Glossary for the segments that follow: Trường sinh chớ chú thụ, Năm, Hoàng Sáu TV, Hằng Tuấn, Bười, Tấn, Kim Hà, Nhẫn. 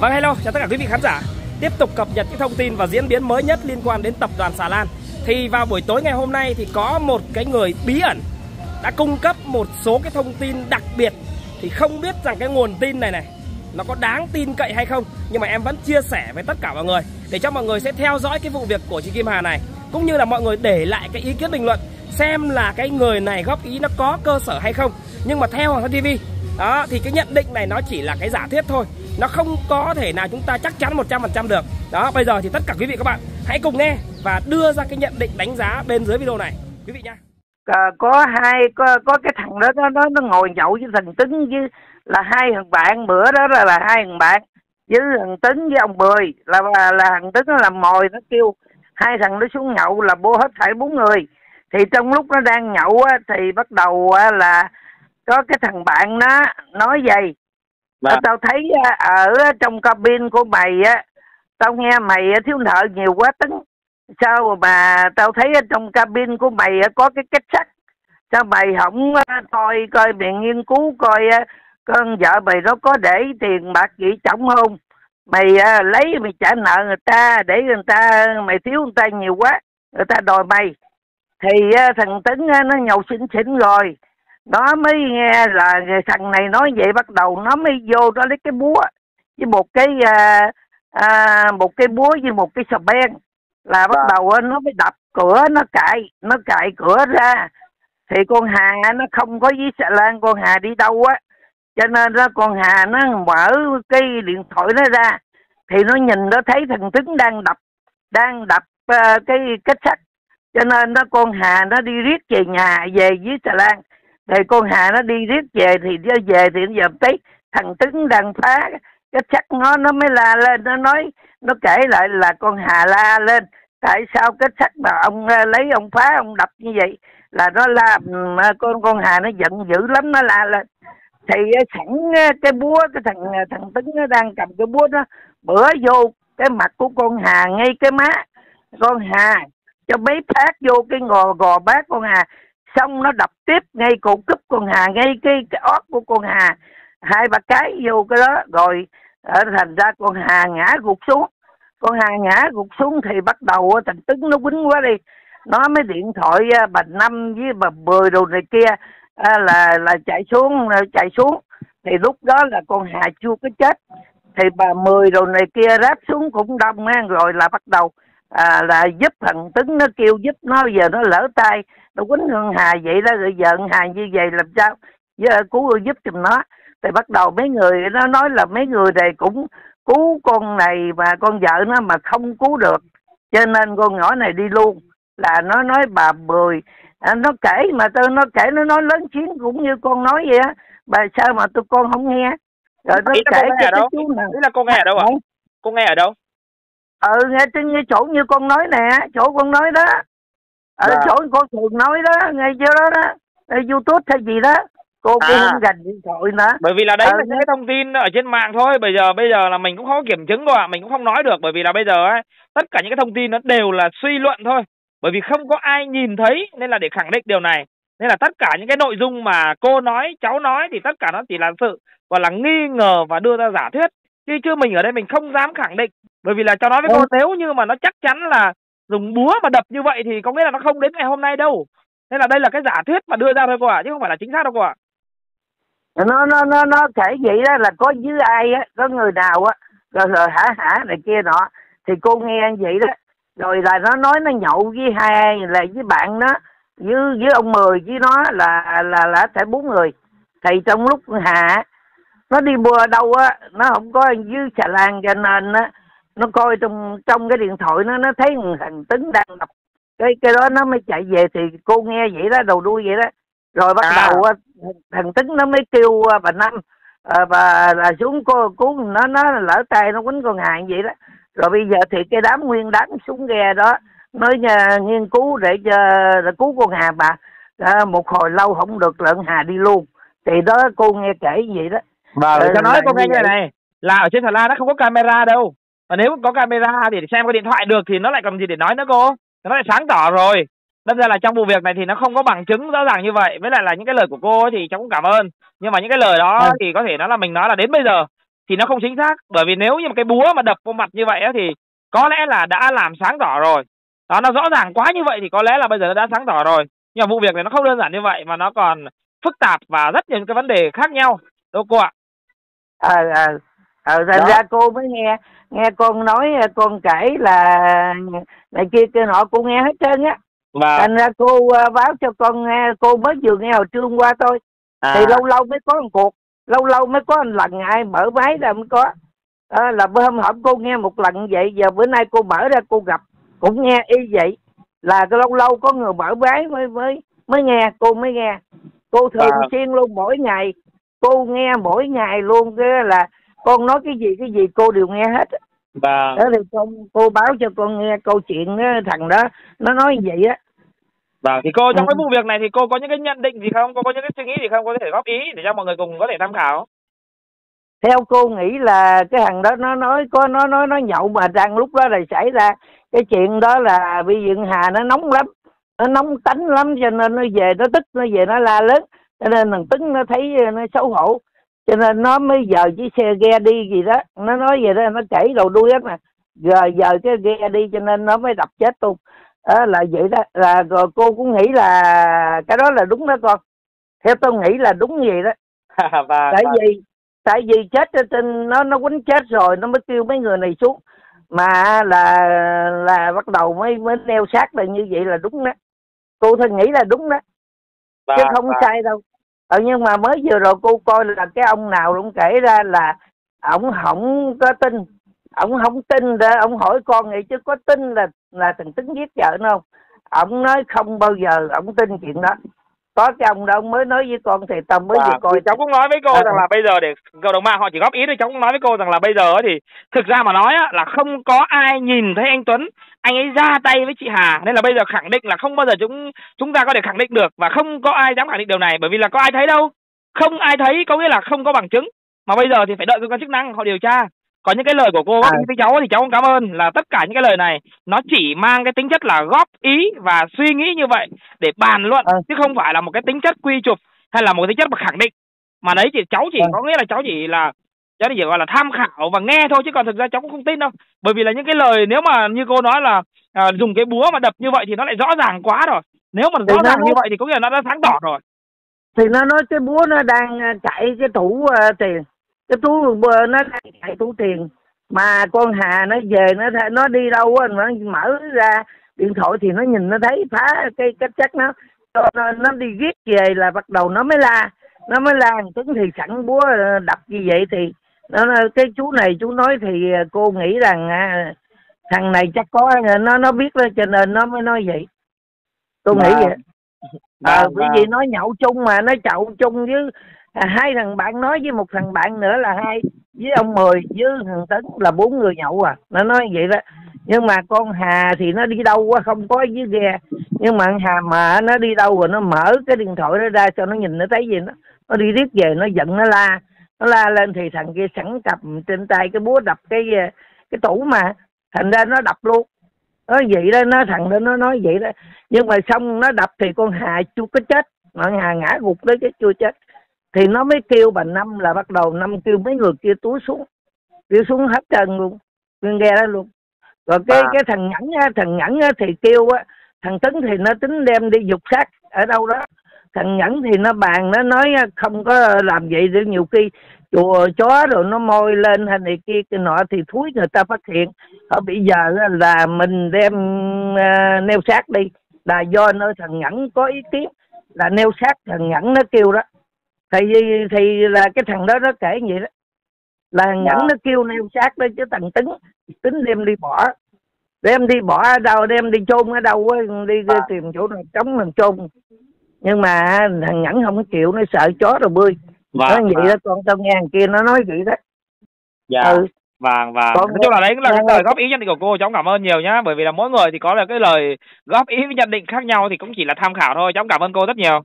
Vâng, hello, chào tất cả quý vị khán giả. Tiếp tục cập nhật những thông tin và diễn biến mới nhất liên quan đến tập đoàn Xà Lan. Thì vào buổi tối ngày hôm nay thì có một cái người bí ẩn đã cung cấp một số cái thông tin đặc biệt. Thì không biết rằng cái nguồn tin này nó có đáng tin cậy hay không, nhưng mà em vẫn chia sẻ với tất cả mọi người để cho mọi người sẽ theo dõi cái vụ việc của chị Kim Hà này, cũng như là mọi người để lại cái ý kiến bình luận xem là cái người này góp ý nó có cơ sở hay không. Nhưng mà theo Hoàng Sáu TV đó, thì cái nhận định này nó chỉ là cái giả thuyết thôi, nó không có thể nào chúng ta chắc chắn 100% được. Đó, bây giờ thì tất cả quý vị các bạn hãy cùng nghe và đưa ra cái nhận định đánh giá bên dưới video này quý vị nhá. Có cái thằng đó nó ngồi nhậu với thằng Tấn, với là hai thằng bạn bữa đó là hai thằng bạn với thằng Tấn với ông Bười, là thằng Tấn nó làm mồi, nó kêu hai thằng nó xuống nhậu là bô hết thảy 4 người. Thì trong lúc nó đang nhậu á, thì bắt đầu là có cái thằng bạn nó nói vậy: "Tao thấy ở trong cabin của mày á, tao nghe mày thiếu nợ nhiều quá Tấn, sao mà tao thấy trong cabin của mày có cái két sắt, sao mày không coi coi mày nghiên cứu coi con vợ mày nó có để tiền bạc gì trọng không, mày lấy mày trả nợ người ta để người ta mày thiếu người ta nhiều quá người ta đòi mày." Thì thằng Tấn nó nhậu xỉn xỉn rồi, nó mới nghe là thằng này nói vậy, bắt đầu nó mới vô đó lấy cái búa với một cái búa với một cái xà beng, là bắt đầu nó mới đập cửa, nó cạy cửa ra. Thì con Hà nó không có giấy xà lan, con Hà đi đâu á, cho nên đó con Hà nó mở cái điện thoại nó ra thì nó nhìn nó thấy thằng Tấn đang đập cái kết sắt, cho nên đó con Hà nó đi riết về nhà, về với xà lan. Thì con Hà nó đi riết về thì nó về thì giờ thấy thằng Tấn đang phá cái sắt, nó mới la lên, nó nói, nó kể lại là con Hà la lên: "Tại sao cái sắt mà ông lấy ông phá ông đập như vậy?" Là nó la, con Hà nó giận dữ lắm, nó la lên. Thì sẵn cái búa, cái thằng Tấn nó đang cầm cái búa đó bữa vô cái mặt của con Hà ngay cái má, con Hà cho mấy phát vô cái gò bát con Hà, xong nó đập tiếp ngay cổ cúp con Hà, ngay cái ót của con Hà, 2-3 cái vô cái đó, rồi thành ra con Hà ngã gục xuống. Con Hà ngã gục xuống thì bắt đầu thằng Tấn nó quýnh quá đi, nó mới điện thoại bà Năm với bà Bười đồ này kia là chạy xuống. Thì lúc đó là con Hà chưa có chết, thì bà Mười đồ này kia ráp xuống cũng đông á, rồi là bắt đầu là giúp thằng Tấn, nó kêu giúp nó, giờ nó lỡ tay nó quýnh con Hà vậy đó, rồi vợ Hà như vậy làm sao cứu giúp giùm nó. Thì bắt đầu mấy người nó nói là mấy người này cũng cứu con này mà con vợ nó mà không cứu được, cho nên con nhỏ này đi luôn. Là nó nói bà Bười nó kể, mà tôi nó kể, nó nói lớn tiếng cũng như con nói vậy á, bà sao mà tụi con không nghe. Rồi nó kể là cái chú nào ý là con nghe ở đâu ạ? Con nghe ở đâu? Nghe trên cái chỗ như con nói nè, chỗ con nói đó, ở chỗ con thường nói đó, ngay chỗ đó đó, YouTube hay gì đó. Cô cũng không gành điện thoại nữa. Bởi vì là đấy là cái thông tin ở trên mạng thôi. Bây giờ là mình cũng không có kiểm chứng đâu ạ. Mình cũng không nói được. Bởi vì là bây giờ ấy, tất cả những cái thông tin nó đều là suy luận thôi. Bởi vì không có ai nhìn thấy, nên là để khẳng định điều này, nên là tất cả những cái nội dung mà cô nói, cháu nói thì tất cả nó chỉ là sự gọi là nghi ngờ và đưa ra giả thuyết. Chứ mình ở đây mình không dám khẳng định. Bởi vì là cháu nói với cô, nếu như mà nó chắc chắn là dùng búa mà đập như vậy thì có nghĩa là nó không đến ngày hôm nay đâu. Nên là đây là cái giả thuyết mà đưa ra thôi cô ạ, chứ không phải là chính xác đâu cô ạ. Nó kể vậy đó, là có dưới ai á, có người nào á, rồi hả này kia nọ, thì cô nghe vậy đó. Rồi là nó nói nó nhậu với hai, là với bạn nó, với ông Mười, với nó là phải 4 người. Thì trong lúc Hà nó đi mua đâu á, nó không có dưới xà lan, cho nên á nó coi trong cái điện thoại nó thấy thằng Tấn đang đập cái đó, nó mới chạy về. Thì cô nghe vậy đó, đầu đuôi vậy đó. Rồi bắt đầu thằng Tấn nó mới kêu bà Năm bà là xuống cô cứu nó lỡ tay nó quýnh con Hà vậy đó. Rồi bây giờ thì cái đám nguyên đám xuống ghe đó nói nghiên cứu để cứu con Hà bà. Một hồi lâu không được lợn Hà đi luôn. Thì đó cô nghe kể vậy đó. Bà cho nói cô nghe như này, là ở trên Hà Lan nó không có camera đâu. Và nếu có camera thì xem cái điện thoại được thì nó lại còn gì để nói nữa cô. Nó lại sáng tỏ rồi. Đâm ra là trong vụ việc này thì nó không có bằng chứng rõ ràng như vậy. Với lại là những cái lời của cô ấy thì cháu cũng cảm ơn. Nhưng mà những cái lời đó thì có thể nói là mình nói là đến bây giờ thì nó không chính xác. Bởi vì nếu như một cái búa mà đập vào mặt như vậy thì có lẽ là đã làm sáng tỏ rồi. Đó, nó rõ ràng quá như vậy thì có lẽ là bây giờ nó đã sáng tỏ rồi. Nhưng mà vụ việc này nó không đơn giản như vậy mà nó còn phức tạp và rất nhiều cái vấn đề khác nhau. Đúng cô ạ? Ra cô mới nghe con nói, con kể là này kia nọ cô nghe hết trơn á. Thành ra cô báo cho con nghe, cô mới vừa nghe hồi trưa qua thôi. Thì lâu lâu mới có một cuộc, lâu lâu mới có một lần ai mở máy ra mới có. Là bữa hôm hổm cô nghe một lần vậy, giờ bữa nay cô mở ra cô gặp cũng nghe y vậy. Là lâu lâu có người mở máy mới nghe, cô mới nghe. Cô thường xuyên luôn, mỗi ngày cô nghe, mỗi ngày luôn, cái là con nói cái gì cô đều nghe hết. Đó thì cô báo cho con nghe câu chuyện thằng đó nó nói như vậy á. Thì cô trong cái vụ việc này thì cô có những cái nhận định gì không? Cô có những cái suy nghĩ gì không? Cô có thể góp ý để cho mọi người cùng có thể tham khảo. Theo cô nghĩ là cái thằng đó nó nói nó nhậu mà đang lúc đó là xảy ra cái chuyện đó, là vì Viện Hà nó nóng lắm, nó nóng tánh lắm cho nên nó về nó tức, nó về nó la lớn, cho nên thằng Tấn nó thấy nó xấu hổ. Cho nên nó mới giờ chiếc xe ghe đi gì đó, nó nói vậy đó, nó chảy đầu đuôi hết mà. Rồi giờ cái ghe đi cho nên nó mới đập chết luôn. Đó là vậy đó, là rồi cô cũng nghĩ là cái đó là đúng đó con. Theo tôi nghĩ là đúng vậy đó. Tại vì chết trên nó quýnh chết rồi nó mới kêu mấy người này xuống. Mà là bắt đầu mới neo sát là như vậy là đúng đó. Cô thân nghĩ là đúng đó. Chứ không sai đâu. Nhưng mà mới vừa rồi cô coi là cái ông nào cũng kể ra là ổng không có tin, ổng không tin để ổng hỏi con vậy chứ có tin là thằng Tấn giết vợ nó không. Ổng nói không bao giờ ổng tin chuyện đó. Có cái ông đó ông mới nói với con thì tao mới vừa coi. Cháu cũng nói với cô rằng là bây giờ, để cộng đồng mạng họ chỉ góp ý thôi, cháu cũng nói với cô rằng là bây giờ thì thực ra mà nói là không có ai nhìn thấy anh Tuấn, anh ấy ra tay với chị Hà, nên là bây giờ khẳng định là không bao giờ chúng ta có thể khẳng định được, và không có ai dám khẳng định điều này, bởi vì là có ai thấy đâu, không ai thấy có nghĩa là không có bằng chứng, mà bây giờ thì phải đợi cơ quan chức năng họ điều tra. Còn những cái lời của cô với cháu thì cháu cũng cảm ơn, là tất cả những cái lời này nó chỉ mang cái tính chất là góp ý và suy nghĩ như vậy để bàn luận, chứ không phải là một cái tính chất quy chụp hay là một cái tính chất mà khẳng định, mà đấy thì cháu chỉ có nghĩa là cháu chỉ gọi là tham khảo và nghe thôi, chứ còn thực ra cháu cũng không tin đâu. Bởi vì là những cái lời nếu mà như cô nói là dùng cái búa mà đập như vậy thì nó lại rõ ràng quá rồi. Nếu mà rõ ràng như vậy thì có nghĩa là nó đã sáng tỏ rồi. Thì nó nói cái búa nó đang chạy cái tủ tiền, cái túi nó đang chạy tủ tiền, mà con Hà nó về nó đi đâu á, nó mở ra điện thoại thì nó nhìn nó thấy phá cái cách chắc nó đi giết về là bắt đầu nó mới la. Nó mới la Tuấn thì sẵn búa đập như vậy thì cái chú này chú nói thì cô nghĩ rằng thằng này chắc có nó biết đó cho nên nó mới nói vậy. Tôi nghĩ vậy. Bởi vì nó nhậu chung mà nó chậu chung với hai thằng bạn, nói với một thằng bạn nữa là hai, với ông Mười với thằng Tấn là 4 người nhậu à. Nó nói vậy đó. Nhưng mà con Hà thì nó đi đâu quá không có dưới ghe. Nhưng mà Hà mà nó đi đâu rồi nó mở cái điện thoại nó ra cho nó nhìn nó thấy gì, nó đi riết về nó giận nó la. Nó la lên thì thằng kia sẵn cầm trên tay cái búa đập cái tủ mà. Thành ra nó đập luôn. Nó vậy đó, nó thằng đó nó nói vậy đó. Nhưng mà xong nó đập thì con Hà chưa có chết. Mà Hà ngã gục đấy chứ chưa chết. Thì nó mới kêu bà Năm, là bắt đầu Năm kêu mấy người kia túi xuống. Kêu xuống hết trơn luôn. Nguyên ghe đó luôn. Rồi cái thằng Nhẫn á, thì kêu á, thằng Tấn thì nó tính đem đi dục xác ở đâu đó. Thằng Nhẫn thì nó bàn, nó nói không có làm vậy, để nhiều khi chùa chó rồi nó môi lên hay này kia cái nọ thì thúi người ta phát hiện. Ở bây giờ là mình đem neo xác đi, là do nơi thằng Nhẫn có ý kiến là neo xác thằng Nhẫn nó kêu đó. Thì là cái thằng đó nó kể vậy đó, là thằng Nhẫn nó kêu neo xác đó, chứ thằng Tấn tính đem đi bỏ. Đem đi bỏ ở đâu, đem đi chôn ở đâu, đi tìm chỗ nào trống mình chôn. Nhưng mà thằng Nhẫn không chịu, nó sợ chó rồi bươi. Nó vậy đó con, tao nghe kia nó nói vậy đó. Nói chung là đấy là cái lời góp ý nhận định của cô, cháu cảm ơn nhiều nhá. Bởi vì là mỗi người thì có là cái lời góp ý với nhận định khác nhau thì cũng chỉ là tham khảo thôi. Cháu cảm ơn cô rất nhiều.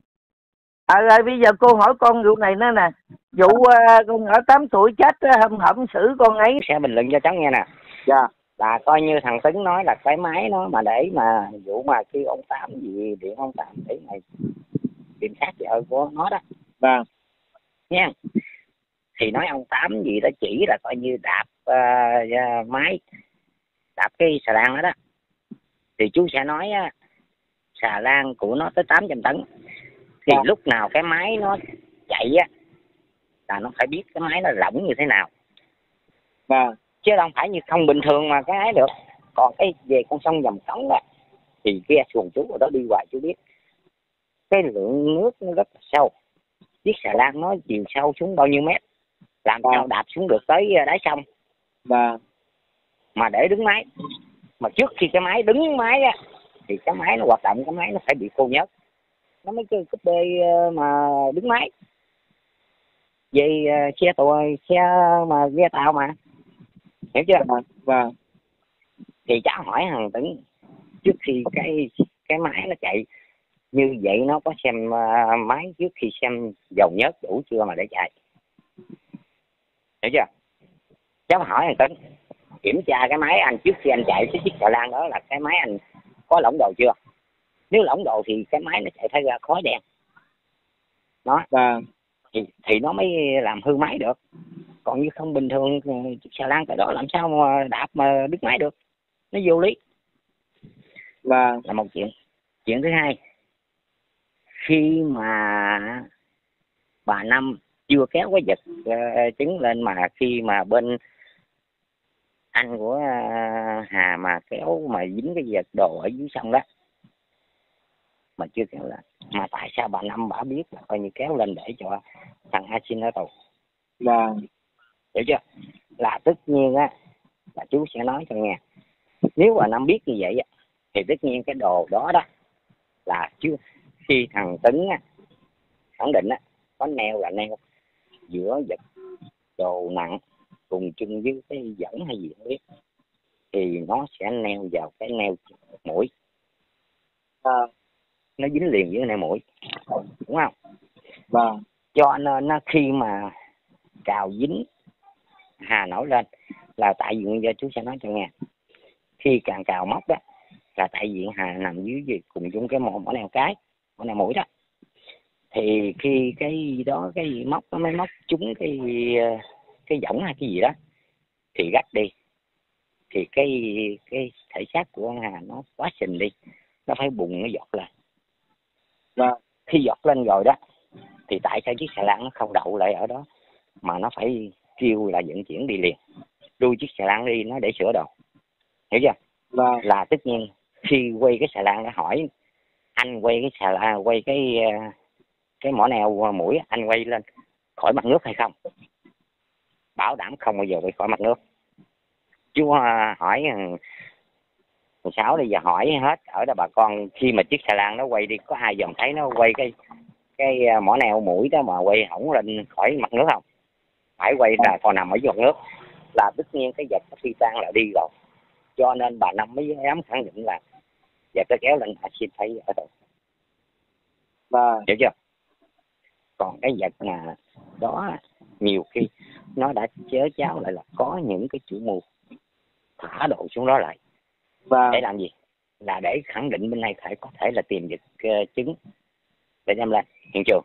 Bây giờ cô hỏi con vụ này nữa nè. Vụ con ở 8 tuổi chết hôm hổm xử con ấy. Sẽ bình luận cho cháu nghe nè. Là coi như thằng Tấn nói là cái máy nó mà để mà vụ mà khi ông Tám gì điện ông Tám để này tìm sát vợ của nó đó. Nha. thì nói ông Tám gì đó chỉ là coi như đạp máy, đạp cái xà lan đó đó, thì chú sẽ nói xà lan của nó tới 800 tấn, thì lúc nào cái máy nó chạy á là nó phải biết cái máy nó lỏng như thế nào, chứ không phải như không bình thường mà cái ấy được. Còn cái về con sông Dòng Cống đó thì ghe xuồng chú ở đó đi hoài chú biết cái lượng nước nó rất là sâu, chiếc xà lan nó chiều sâu xuống bao nhiêu mét, làm sao đạp xuống được tới đáy sông mà để đứng máy. Mà trước khi cái máy đứng máy á thì cái máy nó hoạt động, cái máy nó phải bị khô nhớt, nó mới chơi cúp bê mà đứng máy. Vậy xe tụi xe mà ghe tàu mà, hiểu chưa? Thì cháu hỏi Hằng Tuấn trước khi cái máy nó chạy như vậy nó có xem máy trước khi xem dầu nhớt đủ chưa mà để chạy, hiểu chưa? Cháu hỏi Hằng Tuấn kiểm tra cái máy anh trước khi anh chạy cái chiếc xà lan đó là cái máy anh có lỏng đồ chưa, nếu lỏng đồ thì cái máy nó chạy phải ra khói đen đó, thì nó mới làm hư máy được. Còn như không bình thường chiếc xà lan tại đó làm sao mà đạp mà đứt máy được, nó vô lý. Là một chuyện. Chuyện thứ hai, khi mà bà Năm chưa kéo cái vật trứng lên, mà khi mà bên anh của Hà mà kéo mà dính cái vật đồ ở dưới sông đó mà chưa kéo lên, mà tại sao bà Năm bà biết là coi như kéo lên để cho thằng A Xin ở tù, hiểu chưa? Là tất nhiên á là chú sẽ nói cho nghe, nếu bà Năm biết như vậy á thì tất nhiên cái đồ đó đó là chưa, khi thằng Tấn á khẳng định á có neo là neo giữa vật đồ nặng cùng chung với cái dẫn hay gì không biết, thì nó sẽ neo vào cái neo mũi, nó dính liền với neo mũi, đúng không? Cho nên nó khi mà cào dính Hà nổi lên là tại vì, giờ chú sẽ nói cho nghe, khi càng cào móc đó là tại vì Hà nằm dưới gì cùng chung cái mỏ neo cái, mỏ neo mũi đó, thì khi cái đó cái móc nó mới móc trúng cái võng hay cái gì đó thì gắt đi, thì cái thể xác của ông Hà nó quá sình đi, nó phải bùng, nó giọt lên. Khi giọt lên rồi đó thì tại sao chiếc xà lan nó không đậu lại ở đó mà nó phải kêu là vận chuyển đi liền, đuôi chiếc xà lan đi nó để sửa đồ, hiểu chưa? Là tất nhiên khi quay cái xà lan đã hỏi anh quay cái xà lan, quay cái mỏ neo mũi, anh quay lên khỏi mặt nước hay không, bảo đảm không bao giờ quay khỏi mặt nước. Chú hỏi thằng Sáu đi và hỏi hết ở đó bà con, khi mà chiếc xà lan nó quay đi có ai dòm thấy nó quay cái mỏ neo mũi đó mà quay hỏng lên khỏi mặt nước không? Phải quay là còn nằm ở dưới mặt nước, là tất nhiên cái vật nó phi tan là đi rồi. Cho nên bà Năm mới dám khẳng định là vật nó kéo lên là xin thấy ở đâu, hiểu chưa? Còn cái vật mà đó nhiều khi nó đã chớ cháu lại là có những cái chủ mưu thả đồ xuống đó lại, để làm gì? Là để khẳng định bên này phải có thể là tìm được chứng để đem lên hiện trường,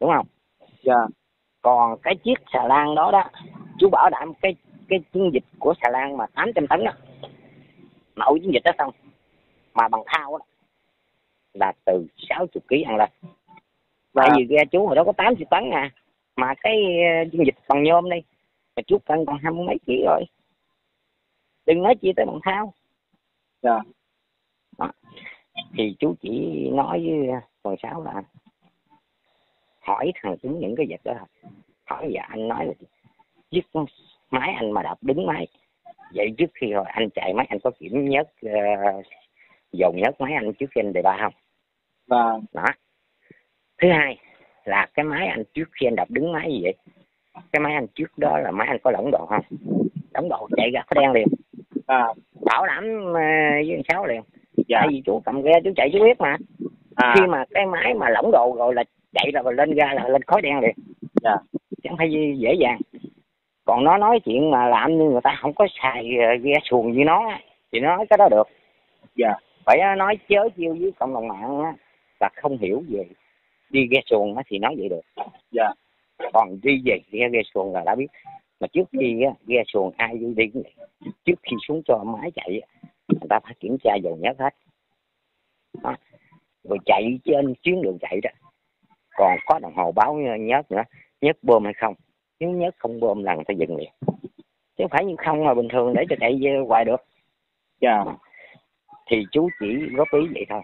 đúng không? Còn cái chiếc xà lan đó đó, chú bảo đảm cái chiến dịch của xà lan mà 800 tấn đó, nổi chiến dịch đó xong mà bằng thao đó là từ 60 kg ăn lên. Tại vì ghe chú hồi đó có 80 tấn à, mà cái dung dịch bằng nhôm đi mà chú cân còn 20 mấy ký rồi, đừng nói chi tới bằng thao. Thì chú chỉ nói với Hoàng Sáu là hỏi thằng Tuấn những cái vật đó, hỏi và anh nói là chiếc máy anh mà đạp đứng máy vậy, trước khi rồi anh chạy máy anh có kiểm nhớt dầu nhớt máy anh trước khi anh đề ba không? Đó. Thứ hai là cái máy anh trước khi anh đạp đứng máy gì vậy, cái máy anh trước đó là máy anh có lỏng đồ không? Lỏng đồ chạy ra có đen liền, bảo đảm với Sáu liền. Tại vì chú cầm ghe chú chạy chú biết mà, khi mà cái máy mà lỏng đồ rồi là chạy là lên ra là lên khói đen liền, chẳng phải dễ dàng. Còn nó nói chuyện mà làm như người ta không có xài ghe xuồng như nó thì nó nói cái đó được. Phải nói chớ chiêu với cộng đồng mạng là không hiểu về đi ghe xuồng thì nói vậy được. Còn đi về ghe xuồng là đã biết. Mà trước khi ghe xuồng ai đi đi, trước khi xuống cho máy chạy, người ta phải kiểm tra dầu nhớt hết. Đó. Rồi chạy trên chuyến đường chạy đó, còn có đồng hồ báo nhớt nữa, nhớt bơm hay không. Nếu nhớt không bơm là người ta dừng liền. Chứ phải như không mà bình thường để cho chạy hoài được. Dạ. Thì chú chỉ góp ý vậy thôi.